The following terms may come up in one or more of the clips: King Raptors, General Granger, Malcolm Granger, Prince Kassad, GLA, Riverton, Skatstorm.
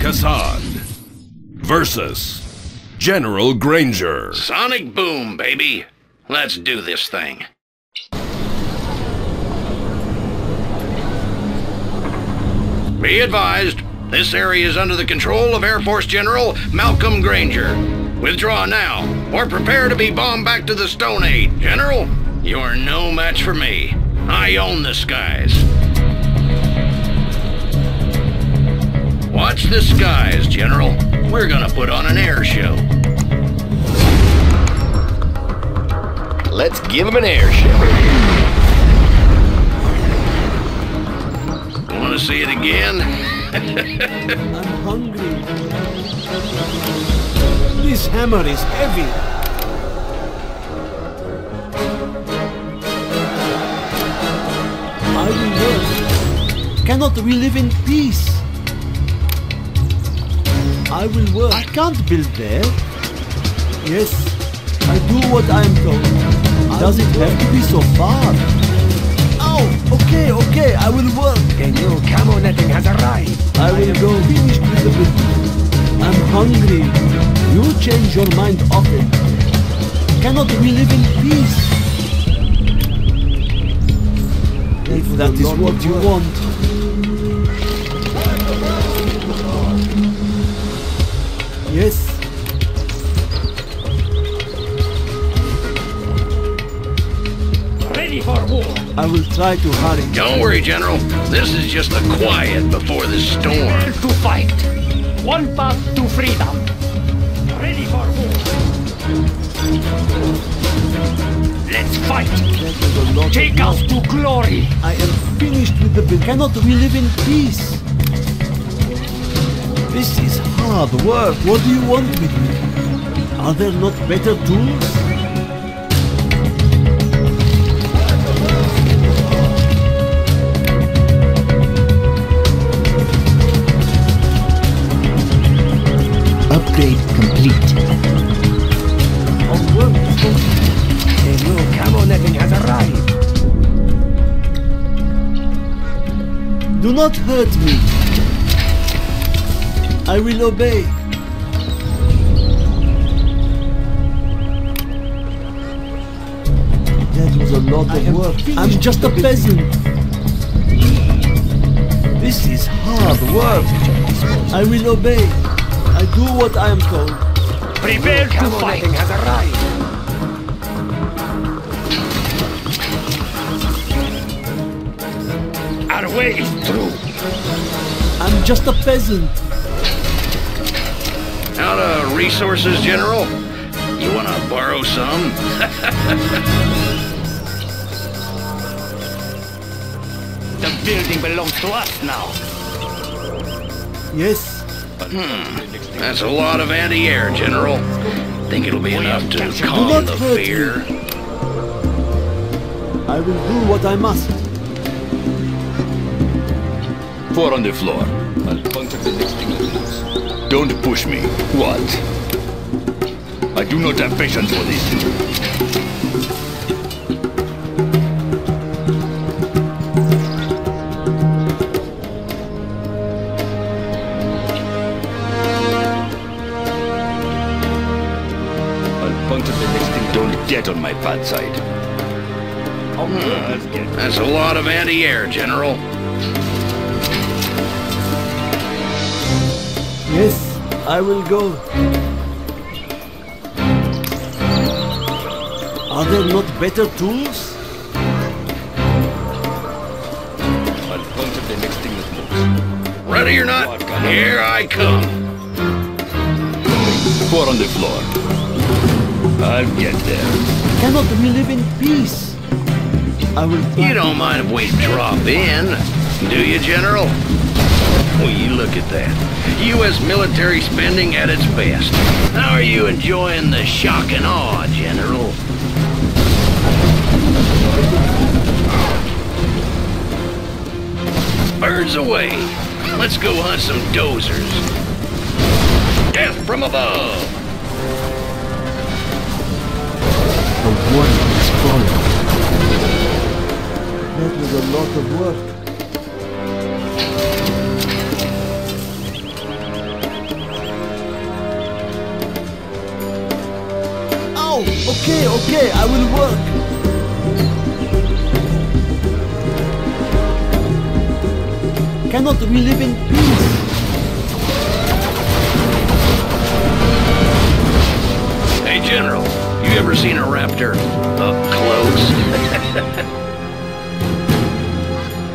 Kassad versus General Granger. Sonic boom, baby. Let's do this thing. Be advised, this area is under the control of Air Force General Malcolm Granger. Withdraw now, or prepare to be bombed back to the Stone Age. General, you're no match for me. I own the skies. Watch the skies, General. We're gonna put on an air show. Let's give them an air show. Wanna see it again? I'm hungry. This hammer is heavy. Cannot we live in peace? I will work. I can't build there. Yes, I do what I'm told. Does it have to be so far? Oh, okay, I will work. The new camo netting has arrived. I will go finished with the business. I'm hungry. You change your mind often. Cannot we live in peace? If that is what you want. Yes. Ready for war. I will try to hurry. Don't worry, General. This is just the quiet before the storm. Prepare to fight. One path to freedom. Ready for war. Let's fight. Take us to glory. I am finished with the bill. Cannot we live in peace? This is hard work. What do you want with me? Are there not better tools? Upgrade complete. A new camo netting has arrived. Do not hurt me. I will obey. That was a lot of work. I'm just a peasant. This is hard work. I will obey. I do what I am told. Prepare to fight. Has arrived. Our way is through. I'm just a peasant. Out of resources, General? You want to borrow some? The building belongs to us now. Yes. That's a lot of anti-air, General. Think it'll be enough to calm the fear? Me. I will do what I must. 4 on the floor. Don't push me. What? I do not have patience for this. I'll puncture the next thing. Don't get on my bad side. That's a lot of anti-air, General. Yes, I will go. Are there not better tools? I'll point at the next thing that moves. Ready or not, here I come. 4 on the floor. I'll get there. Cannot we live in peace? I will. You don't mind if we drop in, do you, General? Well, you look at that. U.S. military spending at its best. How are you enjoying the shock and awe, General? Birds away. Let's go hunt some dozers. Death from above. The warning is falling. That was a lot of work. Okay, I will work. Cannot we live in peace? Hey, General, you ever seen a raptor up close?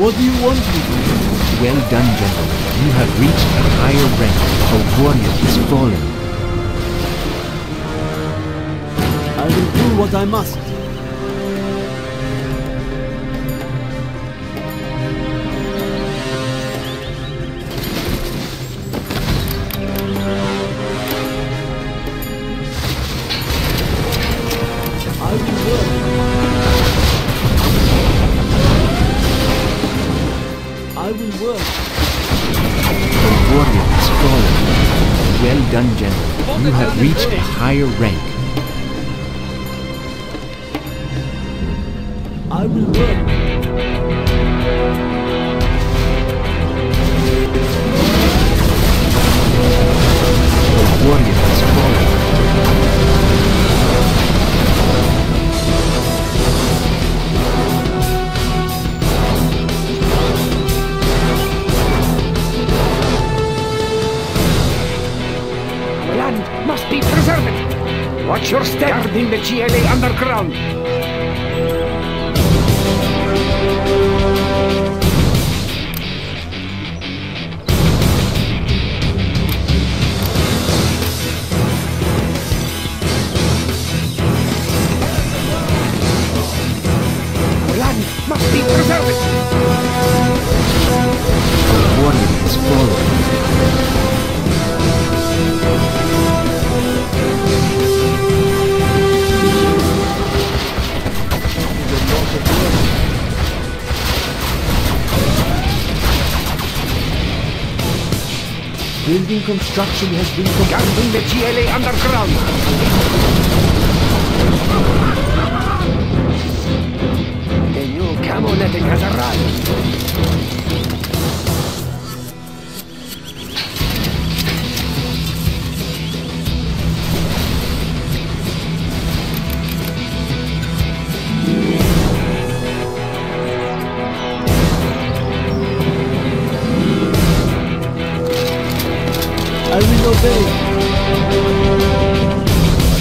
What do you want to do? Well done, General. You have reached a higher rank. Our warrior is fallen. I will do what I must. General, you have reached a higher rank. I will work. The warrior has Watch your step! Guarding the GLA underground! Land must be preserved! The warning is fallen. Building construction has been completed. Guarding the GLA underground. The new camo netting has arrived.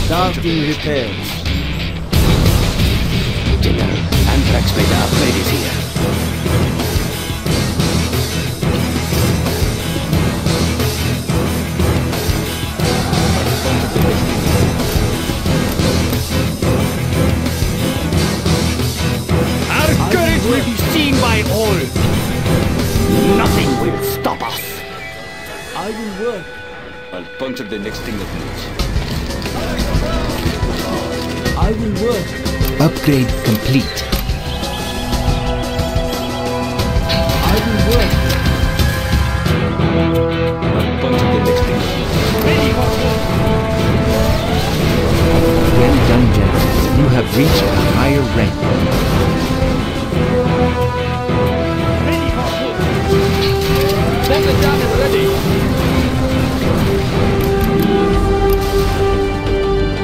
Starting repairs. General, Anthrax made the upgrade is here. Our courage will be seen by all. Nothing will stop us. I will work. I'll puncture the next thing that moves. I will work. Upgrade complete. I will work. I'll puncture the next thing that moves. Ready! Well done, General. You have reached a higher rank. Ready! Second down is ready!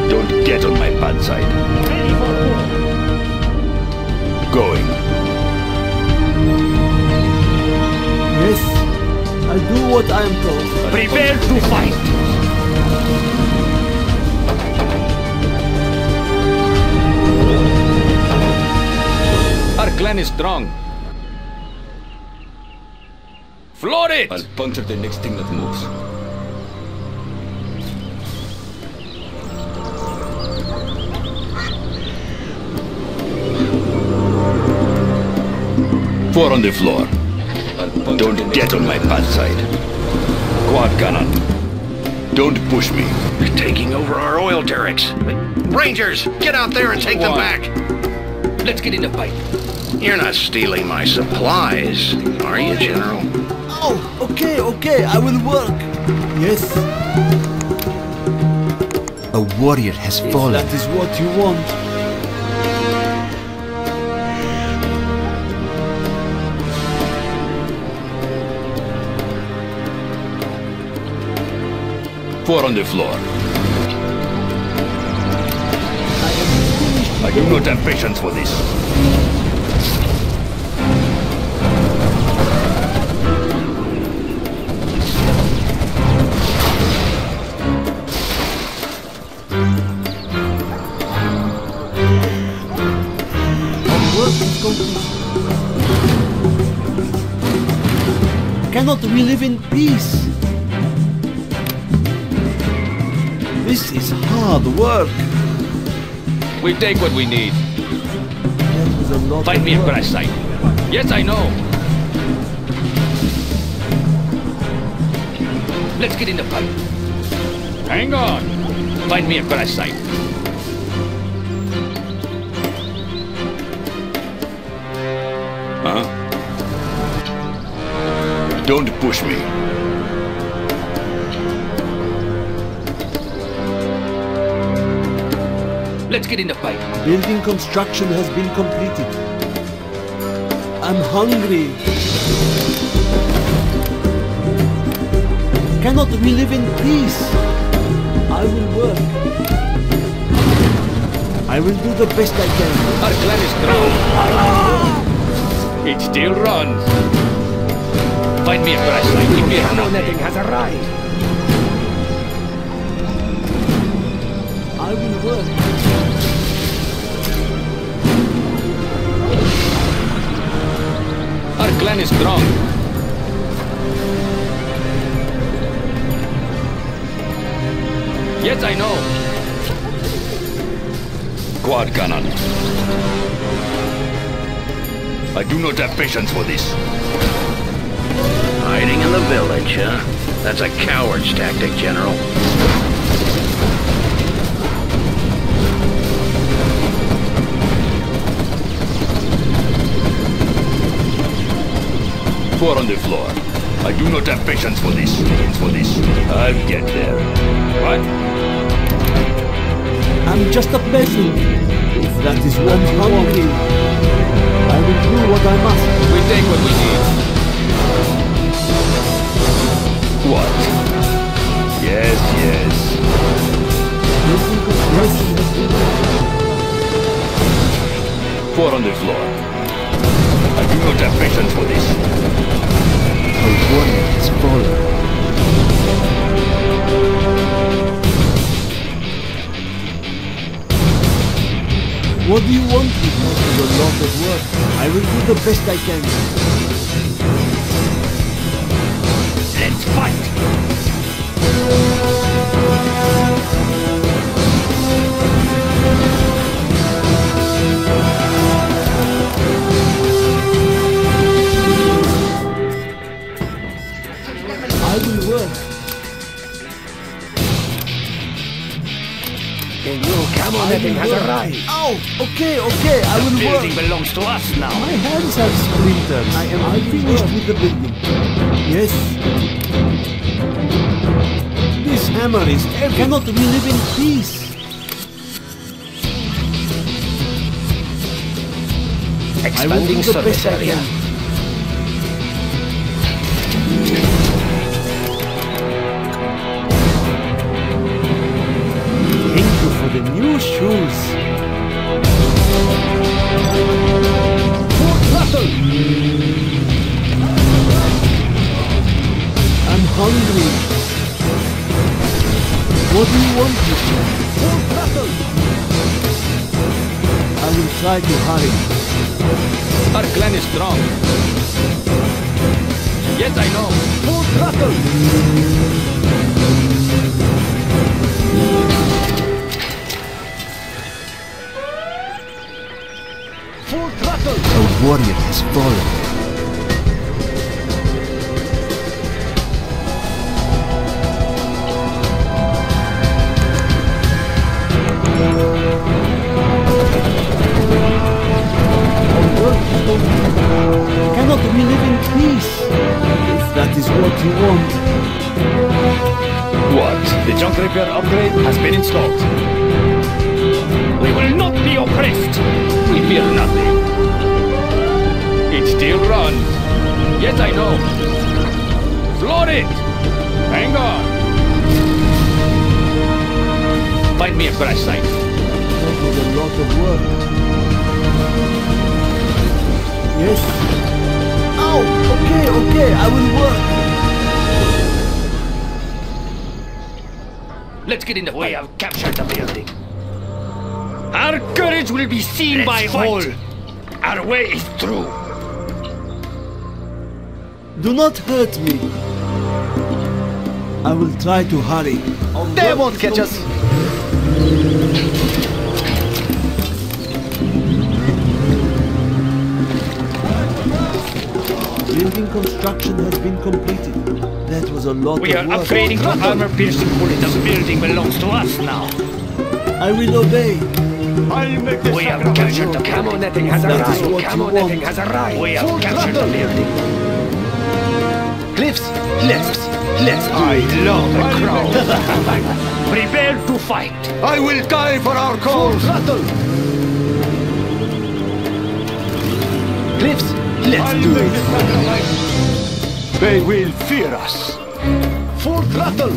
Don't get on my bad side. Going. Yes, I do what I am told. Prepare to fight. Our clan is strong. Floor it! I'll puncture the next thing that moves. Four on the floor. Don't get on my bad side. Quad cannon. Don't push me. They're taking over our oil derricks. Rangers, get out there and take them back. Let's get in the fight. You're not stealing my supplies, are you, General? Oh, okay, I will work. Yes. A warrior has fallen. That is what you want. Four on the floor. I do not have patience for this. Work is complete. Cannot we live in peace? This is hard work. We take what we need. Find me a crash site. Yes, I know. Let's get in the fight. Hang on. Find me a crash site. Huh? Don't push me. Let's get in the fight. Building construction has been completed. I'm hungry. Cannot we live in peace? I will work. I will do the best I can. Our clan is drowned. It still runs. Find me a flashlight. No netting has arrived. I will work. Our clan is strong. Yes, I know. Quad cannon. I do not have patience for this. Hiding in the village, huh? That's a coward's tactic, General. On the floor. I do not have patience for this. I'll get there. What? I'm just a peasant. If that is what you want, I will do what I must. We take what we need. What? Yes, yes. Four on the floor. I do not have patience for this. Our warning is falling. What do you want? It must be a lot of work. I will do the best I can. Let's fight! Everything has arrived. Oh, okay, I will work. The building belongs to us now. My hands have splinters. I am finished with the building. Yes. This hammer is heavy. Cannot we live in peace? Expanding the service area. The new shoes. For battle. I'm hungry. What do you want to do? For battle. I will try to hurry. Our clan is strong. Yes, I know. For battle. A warrior has fallen. Cannot we live in peace? If that is what you want. What? The junk repair upgrade has been installed. We will not be oppressed. We fear nothing. It still runs. Yes, I know. Floor it! Hang on. Find me a crash site. That was a lot of work. Yes. Oh, okay, okay, I will work. Let's get in the way. I've captured the building. Our courage will be seen by all. Our way is through. Do not hurt me. I will try to hurry. They won't catch us. Building construction has been completed. That was a lot of work. We are upgrading the armor-piercing bullet. The building belongs to us now. I will obey. I'll make the we have captured the camo netting has arrived. Camo netting has arrived. We have captured the building. Cliffs, let's I love the crowd. Prepare to fight. I will die for our cause. Cliffs, let's do it. They will fear us. Full throttle.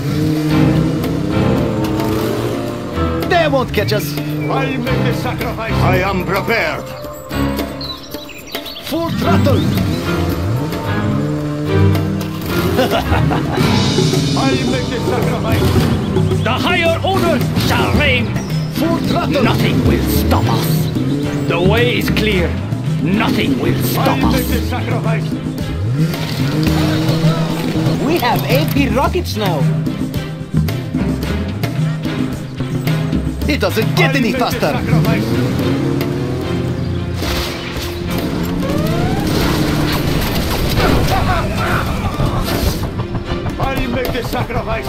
They won't catch us. I'll make the sacrifice. I am prepared. Full throttle. I'll make the sacrifice. The higher order shall reign. Full throttle. Nothing will stop us. The way is clear. Nothing will stop us. I'll make the sacrifice. We have AP rockets now. It doesn't get any faster! I'll make the sacrifice!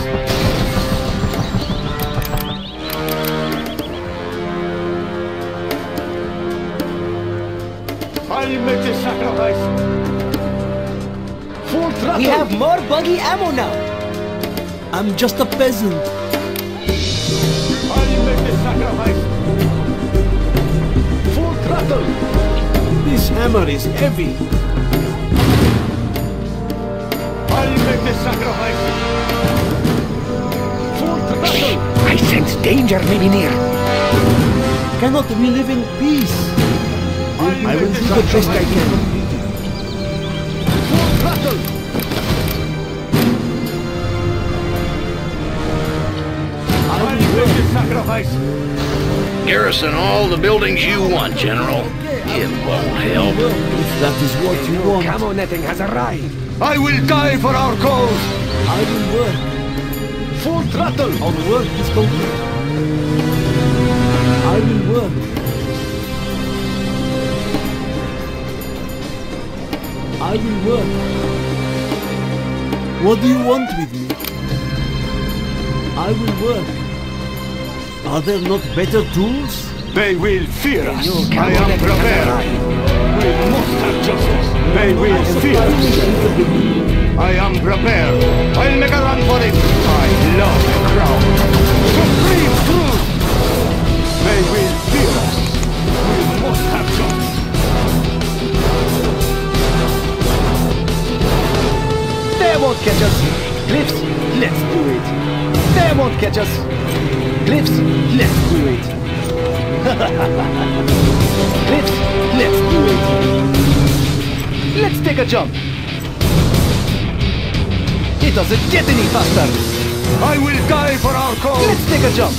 I'll make the sacrifice! Full throttle! We have more buggy ammo now! I'm just a peasant! Full throttle! This hammer is heavy. I'll make the sacrifice. Full throttle! I sense danger maybe near. Cannot we live in peace? I will do the best I can. Full throttle! I'll make the sacrifice. Garrison all the buildings you want, General. It won't help. If that is what you want. Camo netting has arrived. I will die for our cause. I will work. Full throttle. Our work is complete. I will work. I will work. What do you want with me? I will work. Are there not better tools? They will fear us. I am prepared. We must have justice. They will fear us. I am prepared. I'll make a run for it. I love the crowd. Supreme truth. They will fear us. We must have justice. They won't catch us. Cliffs, let's do it. They won't catch us. Cliffs, let's do it. Cliffs, let's do it. Let's take a jump. It doesn't get any faster. I will die for our cause. Let's take a jump.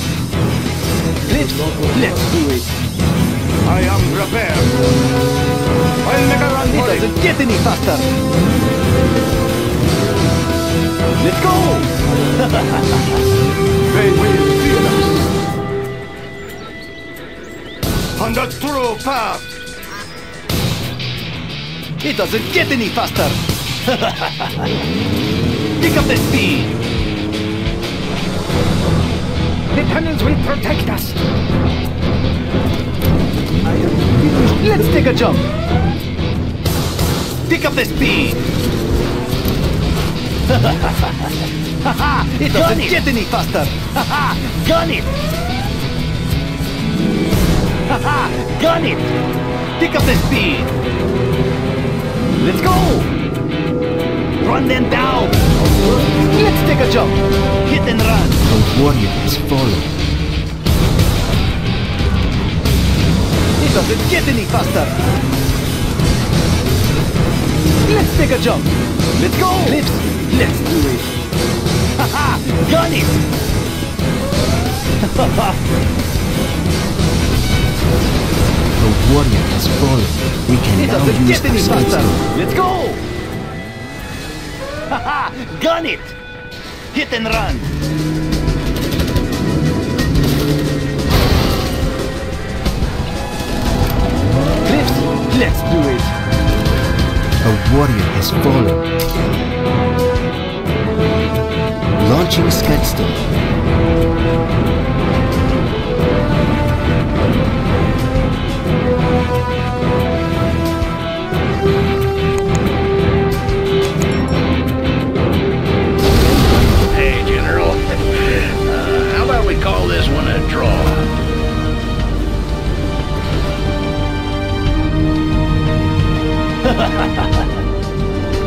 Cliffs, let's do it. I am prepared. I'll make a run for it. It doesn't get any faster. Let's go. They will fear us. On the true path. It doesn't get any faster. Pick up the speed. The tunnels will protect us. I am finished. Let's take a jump. Pick up the speed. Haha! It doesn't get any faster! Haha! Gun it! Haha! Gun it! Pick up the speed! Let's go! Run them down! Let's take a jump! Hit and run! The warrior has fallen. It It doesn't get any faster. Let's take a jump. Let's go. Let's do it. Haha, got it. The warrior has fallen. We can now use the Skatstorm. Let's go. Haha, got it. Hit and run. Let's do it! A warrior has fallen. Launching Skatstorm. Hey, General. How about we call this one a draw?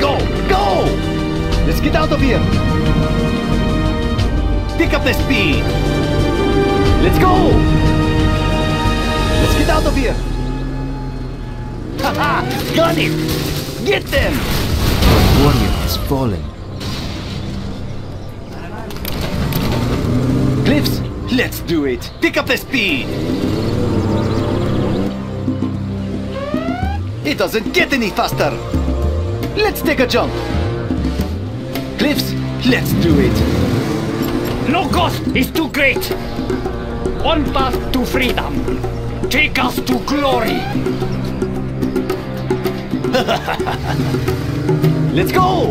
Go! Go! Let's get out of here! Pick up the speed! Let's go! Let's get out of here! Haha! Got it! Get them! The warrior has fallen. Cliffs! Let's do it! Pick up the speed! It doesn't get any faster! Let's take a jump! Cliffs, let's do it! No cost is too great! One path to freedom! Take us to glory! Let's go!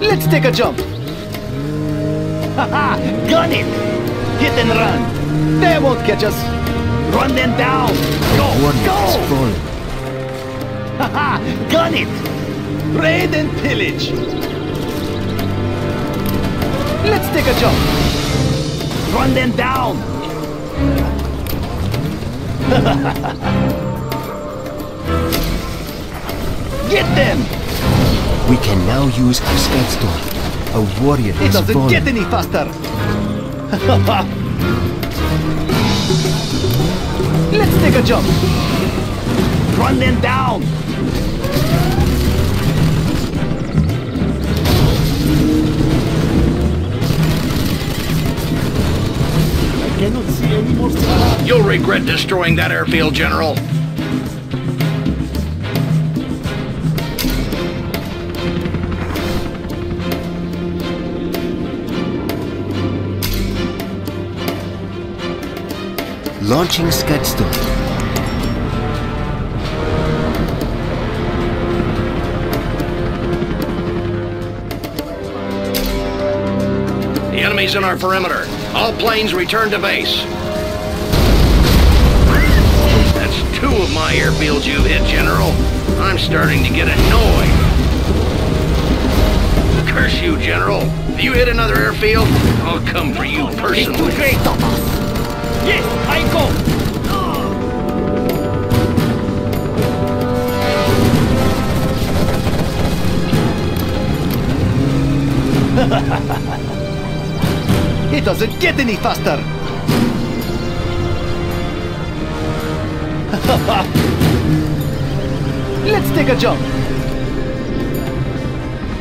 Let's take a jump! Haha! Gun it! Hit and run! They won't catch us! Run them down! Go! Go! Haha! Gun it! Raid and pillage! Let's take a jump! Run them down! Get them! We can now use our Skatstorm. A warrior has fallen. It doesn't get any faster! Let's take a jump! Run them down! I cannot see any more stars. You'll regret destroying that airfield, General. Launching Skatstorm. The enemy's in our perimeter. All planes return to base. That's two of my airfields you've hit, General. I'm starting to get annoyed. Curse you, General. If you hit another airfield, I'll come for you personally. Yes, I go! It doesn't get any faster! Let's take a jump!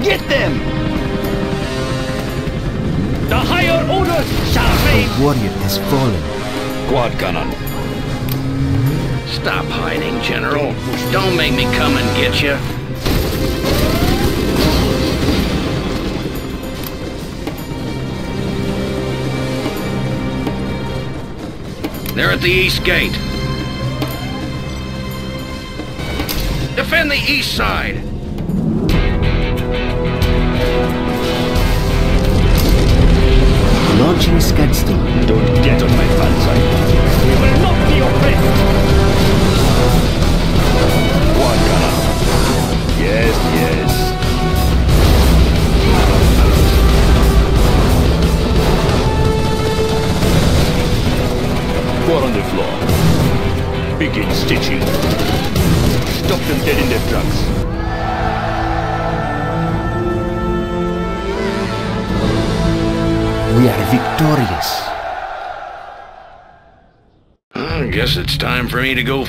Get them! The higher orders shall reign! The warrior has fallen. Quad gunner. Stop hiding, General. Don't make me come and get you. They're at the east gate. Defend the east side. Launching Skatstorm. Don't get on my bad side. We will not be oppressed. One gunner. Yes, yes. Four on the floor. Begin stitching. Stop them dead in their tracks. We are victorious. guess it's time for me to go.